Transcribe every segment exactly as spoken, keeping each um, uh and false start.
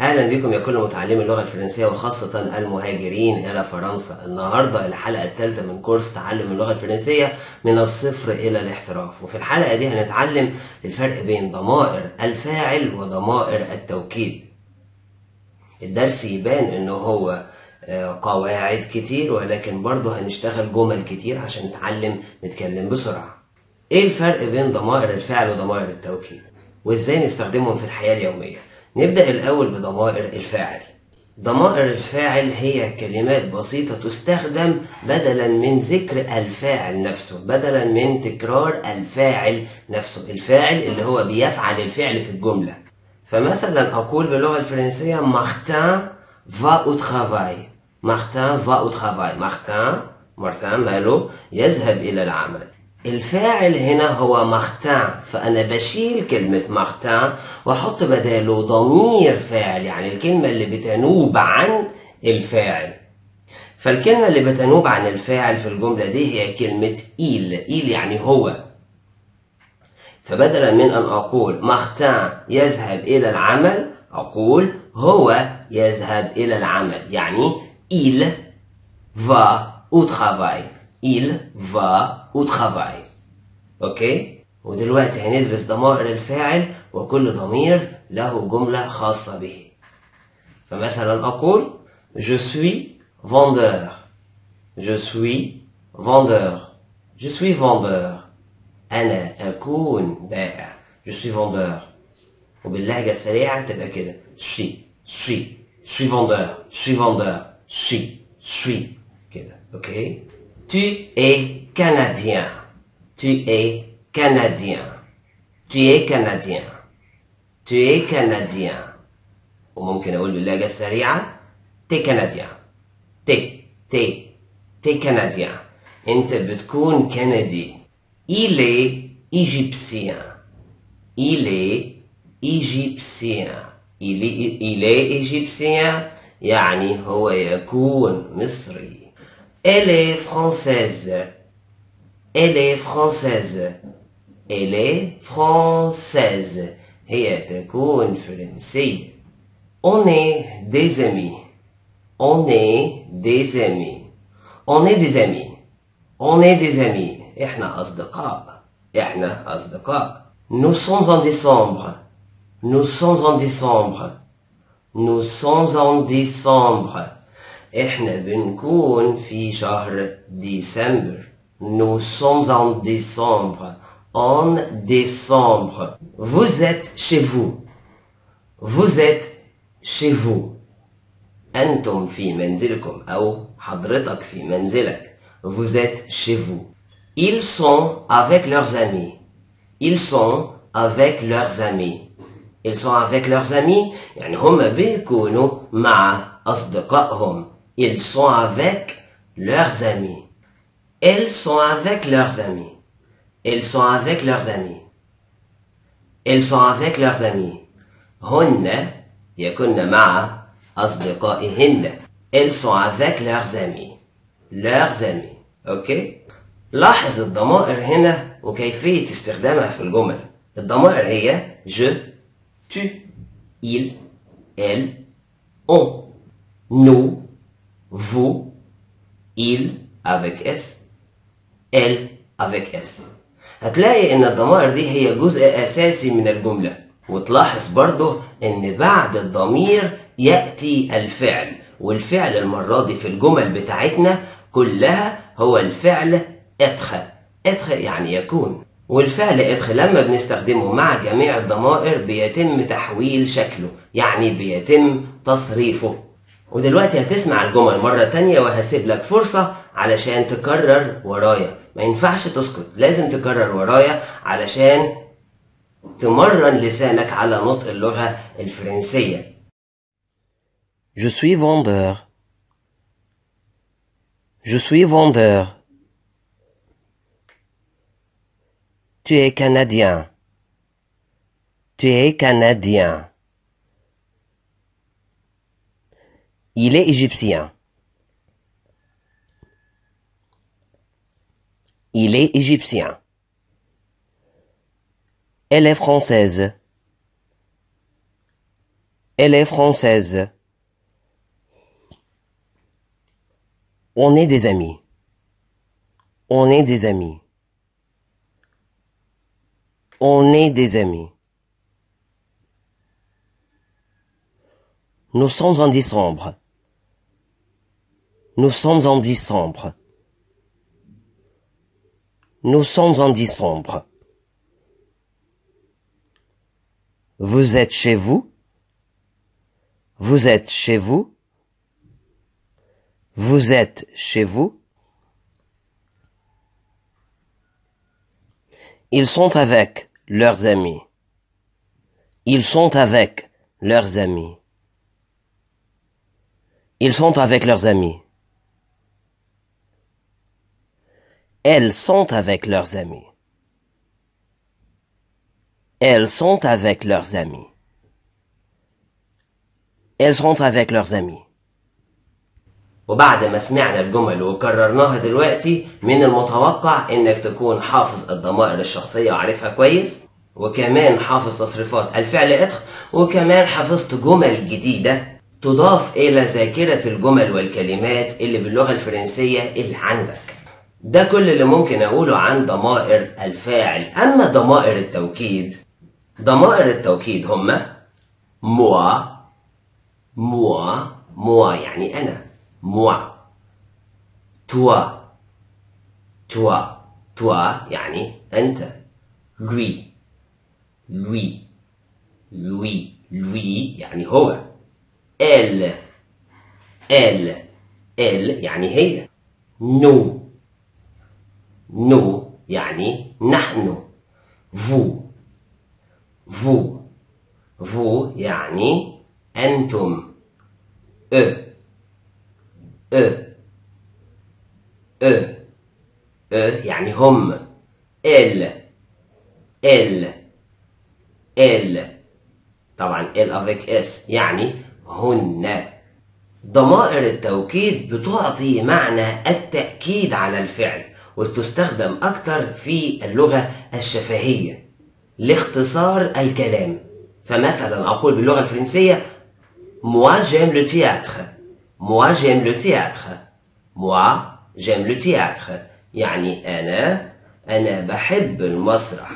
اهلا بكم يا كل متعلمي اللغه الفرنسيه وخاصه المهاجرين الى فرنسا. النهارده الحلقه الثالثه من كورس تعلم اللغه الفرنسيه من الصفر الى الاحتراف، وفي الحلقه دي هنتعلم الفرق بين ضمائر الفاعل وضمائر التوكيد. الدرس يبان ان هو قواعد كتير، ولكن برضه هنشتغل جمل كتير عشان نتعلم نتكلم بسرعه. ايه الفرق بين ضمائر الفعل وضمائر التوكيد وازاي نستخدمهم في الحياه اليوميه؟ نبدأ الأول بضمائر الفاعل. ضمائر الفاعل هي كلمات بسيطة تستخدم بدلا من ذكر الفاعل نفسه، بدلا من تكرار الفاعل نفسه، الفاعل اللي هو بيفعل الفعل في الجملة. فمثلا أقول باللغة الفرنسية مارتن va au travail. مارتن va au travail. مارتن مارتن ماله؟ يذهب إلى العمل. الفاعل هنا هو مارتن، فأنا بشيل كلمة مارتن وأحط بداله ضمير فاعل، يعني الكلمة اللي بتنوب عن الفاعل. فالكلمة اللي بتنوب عن الفاعل في الجملة دي هي كلمة إيل، إيل يعني هو. فبدلا من أن أقول مارتن يذهب إلى العمل، أقول هو يذهب إلى العمل، يعني إيل va au travail. Il va au travail. اوكي؟ ودلوقتي هندرس ضمائر الفاعل، وكل ضمير له جملة خاصة به. فمثلا أقول Je suis vendeur. Je suis vendeur. Je suis vendeur. أنا أكون بائع. Je suis vendeur. وباللهجة السريعة تبقى كده suis suis suis vendeur suis vendeur suis suis كده. اوكي؟ Tu es canadien. Tu es canadien. Tu es canadien. Tu es canadien. وممكن أقول باللهجة السريعة t'es canadien. T'es t'es t'es canadien. أنت بتكون كندي. Il est égyptien. Il est égyptien. Il est il est égyptien يعني هو يكون مصري. Elle est française. Elle est française. Elle est française. هي تكون فرنسية. On est des amis. On est des amis. On est des amis. On est des amis. إحنا أصدقاء. إحنا أصدقاء. Nous sommes en décembre. Nous sommes en décembre. Nous sommes en décembre. إحنا بنكون في شهر ديسمبر. Nous sommes en décembre. En décembre. Vous êtes chez vous. Vous êtes chez vous. أنتم في منزلكم أو حضرتك في منزلك. Vous êtes chez vous. Ils sont avec leurs amis. Ils sont avec leurs amis. Ils sont avec leurs amis يعني هما بيكونوا مع أصدقائهم. Ils sont avec leurs amis. Elles sont avec leurs amis. Elles sont avec leurs amis. Elles sont avec leurs amis. هن يكون مع أصدقائهن. Elles sont avec leurs amis. Leurs amis. أوكي؟ لاحظ الضمائر هنا وكيفية استخدامها في الجمل. الضمائر هي je, tu, il, elle, on. Nous, vous, il avec S, elle avec S. هتلاقي ان الضمائر دي هي جزء اساسي من الجملة، وتلاحظ برضه ان بعد الضمير يأتي الفعل، والفعل المرة دي في الجمل بتاعتنا كلها هو الفعل être. être يعني يكون، والفعل être لما بنستخدمه مع جميع الضمائر بيتم تحويل شكله، يعني بيتم تصريفه. ودلوقتي هتسمع الجمل مرة تانية وهسيب لك فرصة علشان تكرر ورايا، ما ينفعش تسكت، لازم تكرر ورايا علشان تمرن لسانك على نطق اللغة الفرنسية. Je suis vendeur. Je suis vendeur. Tu es canadien. Tu es canadien. Il est égyptien. Il est égyptien. Elle est française. Elle est française. On est des amis. On est des amis. On est des amis. Nous sommes en décembre. Nous sommes en décembre. Nous sommes en décembre. Vous êtes chez vous. Vous êtes chez vous. Vous êtes chez vous. Ils sont avec leurs amis. Ils sont avec leurs amis. Ils sont avec leurs amis. Elles sont avec leurs amis. Elles sont avec leurs amis. Elles sont avec leurs amis. وبعد ما سمعنا الجمل وكررناها دلوقتي، من المتوقع انك تكون حافظ الضمائر الشخصية وعارفها كويس، وكمان حافظ تصريفات الفعل إدخ، وكمان حفظت جمل جديدة تضاف الى ذاكرة الجمل والكلمات اللي باللغة الفرنسية اللي عندك. ده كل اللي ممكن اقوله عن ضمائر الفاعل. اما ضمائر التوكيد، ضمائر التوكيد هما موا موا موا يعني انا، موا توا توا توا يعني انت، لوي لوي لوي لوي يعني هو، ال ال ال يعني هي، نو نو يعني نحن، فو فو فو يعني أنتم، أ أ أ أ يعني هم، ال ال ال طبعا ال افيك اس يعني هن. ضمائر التوكيد بتعطي معنى التأكيد على الفعل، وتستخدم أكتر في اللغة الشفهية لاختصار الكلام. فمثلا أقول باللغة الفرنسية Moi j'aime le théâtre. Moi j'aime le théâtre. Moi j'aime le théâtre يعني أنا أنا بحب المسرح.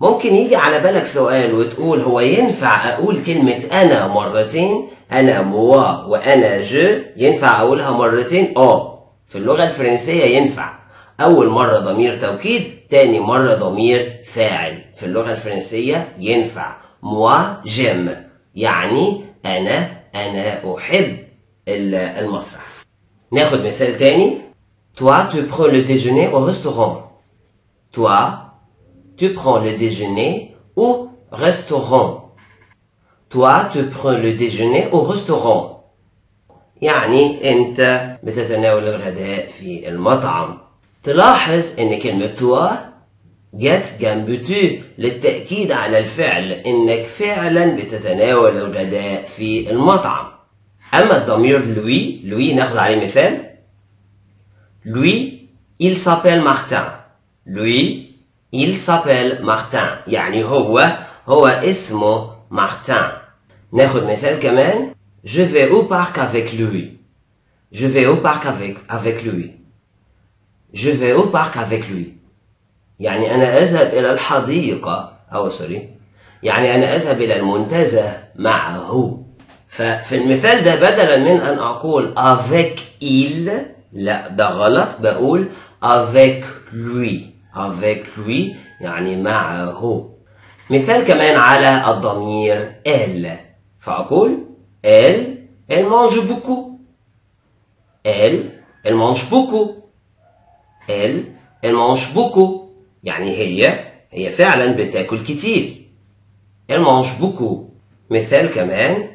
ممكن يجي على بالك سؤال وتقول هو ينفع أقول كلمة أنا مرتين؟ أنا moi وأنا je ينفع أقولها مرتين؟ آه في اللغة الفرنسية ينفع. أول مرة ضمير توكيد، تاني مرة ضمير فاعل. في اللغة الفرنسية ينفع moi j'aime يعني أنا أنا أحب المسرح. ناخد مثال تاني. Toi tu prends le déjeuner au restaurant. Toi tu prends le déjeuner au restaurant. Toi tu prends le déjeuner au restaurant يعني أنت بتتناول الغداء في المطعم. تلاحظ ان كلمة توا جت جنب تو للتأكيد على الفعل انك فعلا بتتناول الغداء في المطعم. اما الضمير لوي، لوي ناخد عليه مثال. لوي il s'appelle Martin. لوي il s'appelle Martin يعني هو هو اسمه مارتن. ناخد مثال كمان. Je vais au parc avec lui. Je vais au parc avec avec lui. Je vais au parc avec lui. يعني أنا أذهب إلى الحديقة أو سوري يعني أنا أذهب إلى المنتزه معه. ففي المثال ده بدلا من أن أقول avec il لا ده غلط، بقول avec lui. avec lui يعني معه. مثال كمان على الضمير elle. فأقول elle elle mange beaucoup. elle elle mange beaucoup. elle elle mange beaucoup يعني هي هي فعلا بتاكل كتير. elle mange beaucoup. مثال كمان.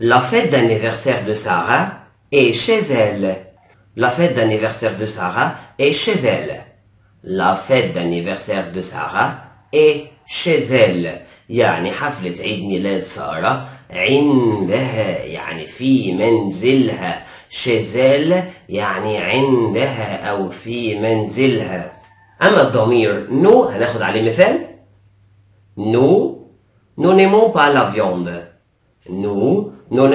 La fête d'anniversaire de Sarah est chez elle. La fête d'anniversaire de Sarah est chez elle. La fête d'anniversaire de Sarah est chez elle يعني حفلة عيد ميلاد سارة عندها يعني في منزلها. شيزيل يعني عندها أو في منزلها. أما الضمير نو هناخد عليه مثال. نو نو نيمون با لا فيوند. Nous, nous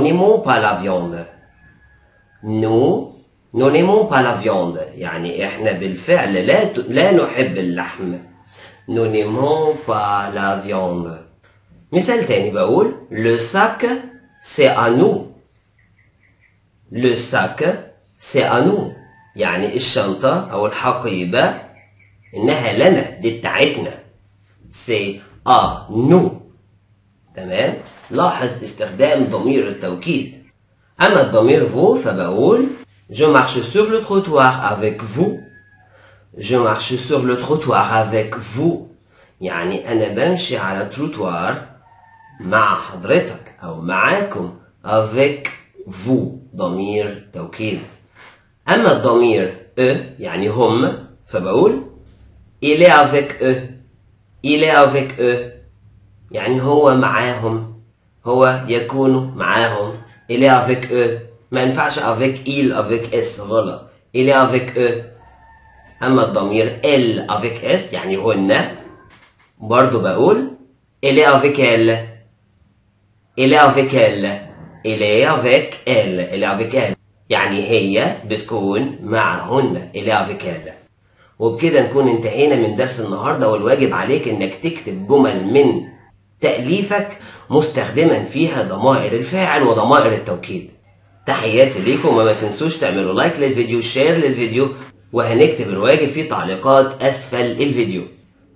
n'aimons pas la viande. Nous, nous n'aimons pas la viande. يعني إحنا بالفعل لا لا نحب اللحم. Nous n'aimons pas la viande. مثال تاني بقول le sac c'est à nous. Le sac c'est à nous. يعني الشنطة أو الحقيبة إنها لنا، دي بتاعتنا. c'est à nous. تمام؟ لاحظ استخدام ضمير التوكيد. أما الضمير vous فبقول je marche sur le trottoir avec vous. je marche sur le trottoir avec vous. يعني أنا بمشي على التروتوار مع حضرتك أو معاكم. avec vous ضمير توكيد. أما الضمير eux يعني هم فبقول il est avec eux. il est avec eux. يعني هو معاهم، هو يكون معاهم. il est avec eux. ما ينفعش avec il avec s غلط. il est avec eux. أما الضمير elle avec s يعني هن برضو بقول il est avec elle. il est avec elle. il est avec elle. il est avec elle. يعني هي بتكون معهن. il est avec elle. وبكده نكون انتهينا من درس النهارده، والواجب عليك انك تكتب جمل من تأليفك مستخدما فيها ضمائر الفاعل وضمائر التوكيد. تحياتي ليكم، وما تنسوش تعملوا لايك للفيديو، شير للفيديو، وهنكتب الواجب في تعليقات اسفل الفيديو.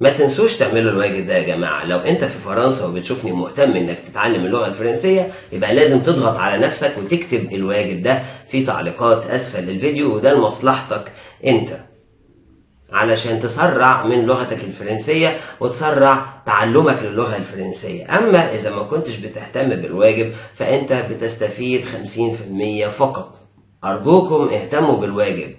ما تنسوش تعملوا الواجب ده يا جماعه. لو انت في فرنسا وبتشوفني مهتم انك تتعلم اللغه الفرنسيه يبقى لازم تضغط على نفسك وتكتب الواجب ده في تعليقات اسفل الفيديو، وده لمصلحتك انت علشان تسرع من لغتك الفرنسية وتسرع تعلمك للغة الفرنسية. أما إذا ما كنتش بتهتم بالواجب فأنت بتستفيد خمسين بالمية فقط. أرجوكم اهتموا بالواجب،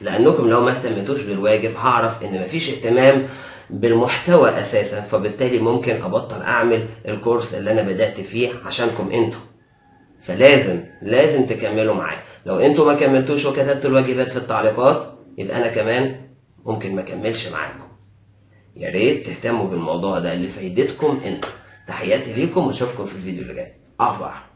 لأنكم لو ما اهتمتوش بالواجب هعرف إن مفيش اهتمام بالمحتوى أساسا، فبالتالي ممكن أبطل أعمل الكورس اللي أنا بدأت فيه عشانكم أنتم. فلازم لازم تكملوا معايا. لو أنتم ما كملتوش وكتبتوا الواجبات في التعليقات يبقى أنا كمان ممكن ما كملش معاكم. يا ريت تهتموا بالموضوع ده لفايدتكم انتوا. تحياتي ليكم واشوفكم في الفيديو اللي جاي. اه